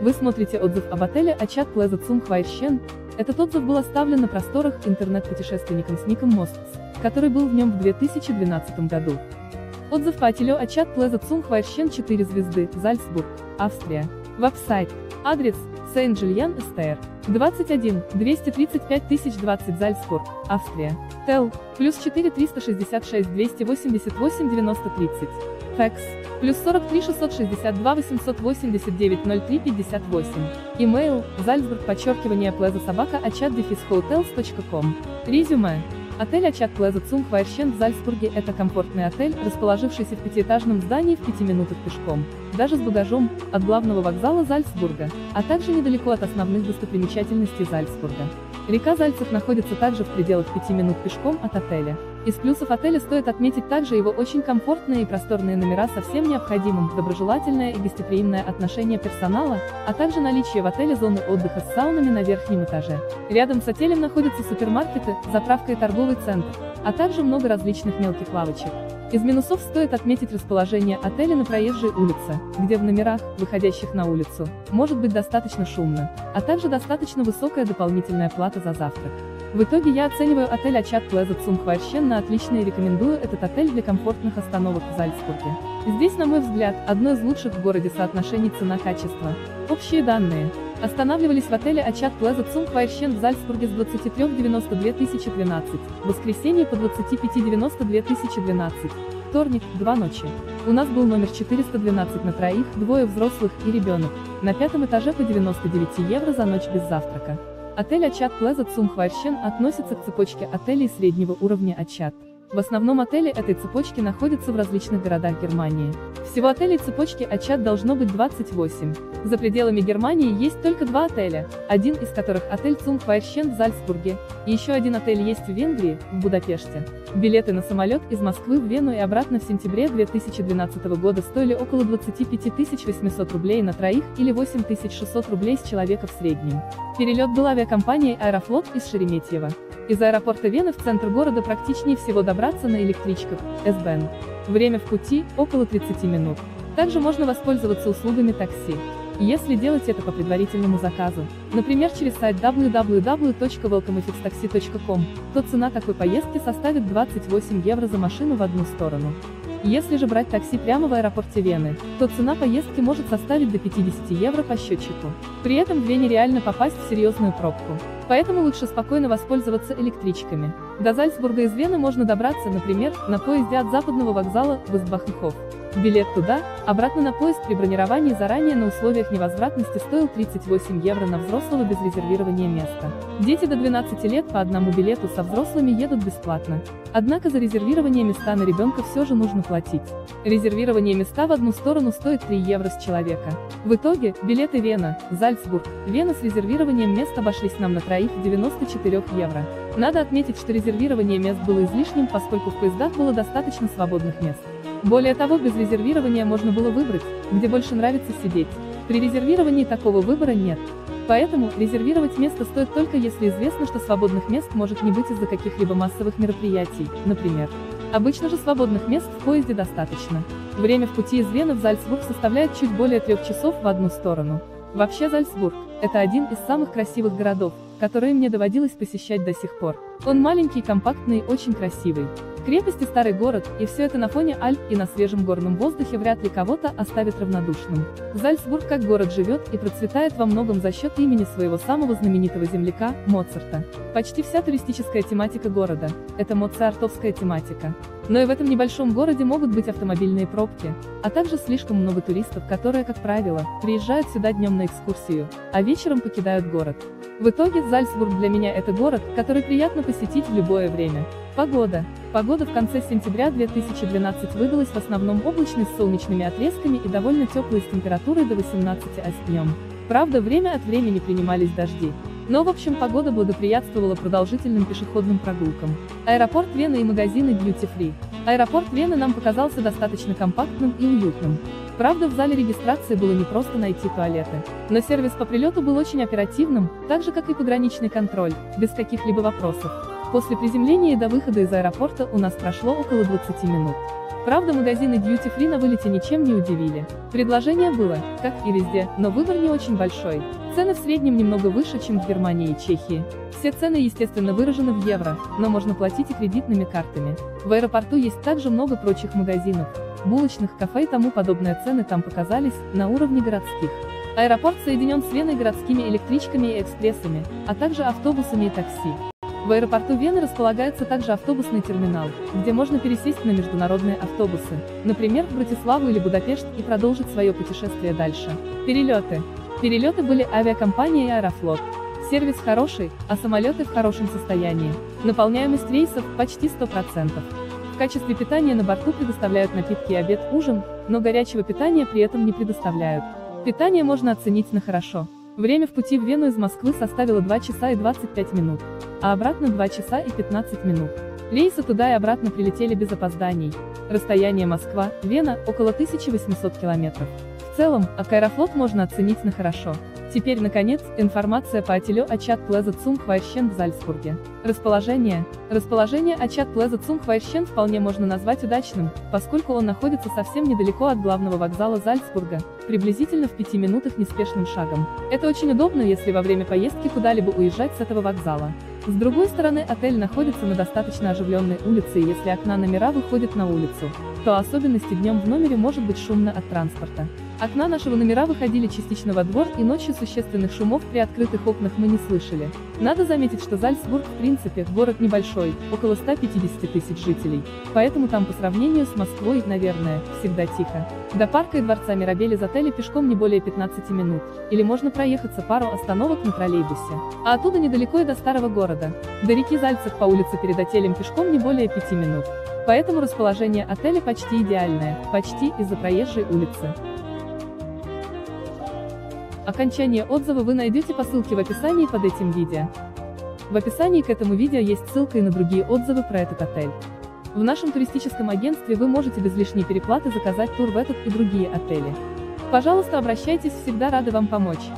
Вы смотрите отзыв об отеле Ачат Плаза Цум Хиршен. Этот отзыв был оставлен на просторах интернет-путешественником с ником Мостс, который был в нем в 2012 году. Отзыв по отелю Ачат Плаза Цум Хиршен 4 звезды, Зальцбург, Австрия. Веб-сайт. Адрес: Сен-Жильян-Эстер, 21 235 020, Зальцбург, Австрия. Тел: +4 366 288 90 30. Фекс: +43 662 889 03 58. Имейл: zalzburg_plaza@achat-hotels.com. Резюме. Отель Ачат Плаза Цум Хиршен в Зальцбурге – это комфортный отель, расположившийся в пятиэтажном здании в 5 минутах пешком, даже с багажом, от главного вокзала Зальцбурга, а также недалеко от основных достопримечательностей Зальцбурга. Река Зальцах находится также в пределах 5 минут пешком от отеля. Из плюсов отеля стоит отметить также его очень комфортные и просторные номера со всем необходимым, доброжелательное и гостеприимное отношение персонала, а также наличие в отеле зоны отдыха с саунами на верхнем этаже. Рядом с отелем находятся супермаркеты, заправка и торговый центр, а также много различных мелких лавочек. Из минусов стоит отметить расположение отеля на проезжей улице, где в номерах, выходящих на улицу, может быть достаточно шумно, а также достаточно высокая дополнительная плата за завтрак. В итоге я оцениваю отель Ачат Плаза Цум Хиршен на отлично и рекомендую этот отель для комфортных остановок в Зальцбурге. Здесь, на мой взгляд, одно из лучших в городе соотношений цена-качество. Общие данные. Останавливались в отеле Ачат Плаза Цум Хиршен в Зальцбурге с 23:92 2012, воскресенье по 25:92 2012, вторник, 2 ночи. У нас был номер 412 на троих, двое взрослых и ребенок, на пятом этаже по 99 евро за ночь без завтрака. Отель Ачат Плаза Цум Хиршен относится к цепочке отелей среднего уровня Ачат. В основном отели этой цепочки находятся в различных городах Германии. Всего отелей цепочки Ачат должно быть 28. За пределами Германии есть только 2 отеля, один из которых отель Цум Хиршен в Зальцбурге, и еще один отель есть в Венгрии, в Будапеште. Билеты на самолет из Москвы в Вену и обратно в сентябре 2012 года стоили около 25 800 рублей на троих или 8 600 рублей с человека в среднем. Перелет был авиакомпанией Аэрофлот из Шереметьево. Из аэропорта Вены в центр города практичнее всего добраться на электричках, СБН. Время в пути – около 30 минут. Также можно воспользоваться услугами такси. Если делать это по предварительному заказу, например, через сайт www.welcomeifxtaxi.com, то цена такой поездки составит 28 евро за машину в одну сторону. Если же брать такси прямо в аэропорте Вены, то цена поездки может составить до 50 евро по счетчику. При этом в Вене реально попасть в серьезную пробку. Поэтому лучше спокойно воспользоваться электричками. До Зальцбурга из Вены можно добраться, например, на поезде от западного вокзала в Избаханхов. Билет туда, обратно на поезд при бронировании заранее на условиях невозвратности стоил 38 евро на взрослого без резервирования места. Дети до 12 лет по одному билету со взрослыми едут бесплатно. Однако за резервирование места на ребенка все же нужно платить. Резервирование места в одну сторону стоит 3 евро с человека. В итоге, билеты Вена, Зальцбург, Вена с резервированием мест обошлись нам на троих в 94 евро. Надо отметить, что резервирование мест было излишним, поскольку в поездах было достаточно свободных мест. Более того, без резервирования можно было выбрать, где больше нравится сидеть. При резервировании такого выбора нет. Поэтому резервировать место стоит только если известно, что свободных мест может не быть из-за каких-либо массовых мероприятий, например. Обычно же свободных мест в поезде достаточно. Время в пути из Вены в Зальцбург составляет чуть более 3 часов в одну сторону. Вообще Зальцбург – это один из самых красивых городов, которые мне доводилось посещать до сих пор. Он маленький, компактный и очень красивый. Крепости, старый город, и все это на фоне Альп и на свежем горном воздухе вряд ли кого-то оставит равнодушным. Зальцбург как город живет и процветает во многом за счет имени своего самого знаменитого земляка, Моцарта. Почти вся туристическая тематика города – это моцартовская тематика. Но и в этом небольшом городе могут быть автомобильные пробки, а также слишком много туристов, которые, как правило, приезжают сюда днем на экскурсию, а вечером покидают город. В итоге, Зальцбург для меня – это город, который приятно посетить в любое время. Погода. Погода в конце сентября 2012 выдалась в основном облачной с солнечными отрезками и довольно теплой с температурой до 18 с днем. Правда, время от времени принимались дожди. Но в общем погода благоприятствовала продолжительным пешеходным прогулкам. Аэропорт Вены и магазины Duty Free. Аэропорт Вены нам показался достаточно компактным и уютным. Правда, в зале регистрации было непросто найти туалеты. Но сервис по прилету был очень оперативным, так же как и пограничный контроль, без каких-либо вопросов. После приземления и до выхода из аэропорта у нас прошло около 20 минут. Правда, магазины Duty Free на вылете ничем не удивили. Предложение было, как и везде, но выбор не очень большой. Цены в среднем немного выше, чем в Германии и Чехии. Все цены, естественно, выражены в евро, но можно платить и кредитными картами. В аэропорту есть также много прочих магазинов, булочных, кафе и тому подобное. Цены там показались на уровне городских. Аэропорт соединен с Веной городскими электричками и экспрессами, а также автобусами и такси. В аэропорту Вены располагается также автобусный терминал, где можно пересесть на международные автобусы, например, в Братиславу или Будапешт, и продолжить свое путешествие дальше. Перелеты. Перелеты были авиакомпанией Аэрофлот. Сервис хороший, а самолеты в хорошем состоянии. Наполняемость рейсов почти 100%. В качестве питания на борту предоставляют напитки и обед, ужин, но горячего питания при этом не предоставляют. Питание можно оценить на хорошо. Время в пути в Вену из Москвы составило 2 часа и 25 минут, а обратно 2 часа и 15 минут. Рейсы туда и обратно прилетели без опозданий. Расстояние Москва-Вена около 1800 километров. В целом, Аэрофлот можно оценить на хорошо. Теперь, наконец, информация по отелю Ачат Плаза Цум Хиршен в Зальцбурге. Расположение. Расположение Ачат Плаза Цум Хиршен вполне можно назвать удачным, поскольку он находится совсем недалеко от главного вокзала Зальцбурга, приблизительно в 5 минутах неспешным шагом. Это очень удобно, если во время поездки куда-либо уезжать с этого вокзала. С другой стороны, отель находится на достаточно оживленной улице, и если окна номера выходят на улицу, то особенности днем в номере может быть шумно от транспорта. Окна нашего номера выходили частично во двор, и ночью существенных шумов при открытых окнах мы не слышали. Надо заметить, что Зальцбург, в принципе, город небольшой, около 150 тысяч жителей, поэтому там по сравнению с Москвой, наверное, всегда тихо. До парка и дворца Мирабель из отеля пешком не более 15 минут, или можно проехаться пару остановок на троллейбусе. А оттуда недалеко и до старого города, до реки Зальцах по улице перед отелем пешком не более 5 минут. Поэтому расположение отеля почти идеальное, почти из-за проезжей улицы. Окончание отзыва вы найдете по ссылке в описании под этим видео. В описании к этому видео есть ссылка и на другие отзывы про этот отель. В нашем туристическом агентстве вы можете без лишней переплаты заказать тур в этот и другие отели. Пожалуйста, обращайтесь, всегда рады вам помочь.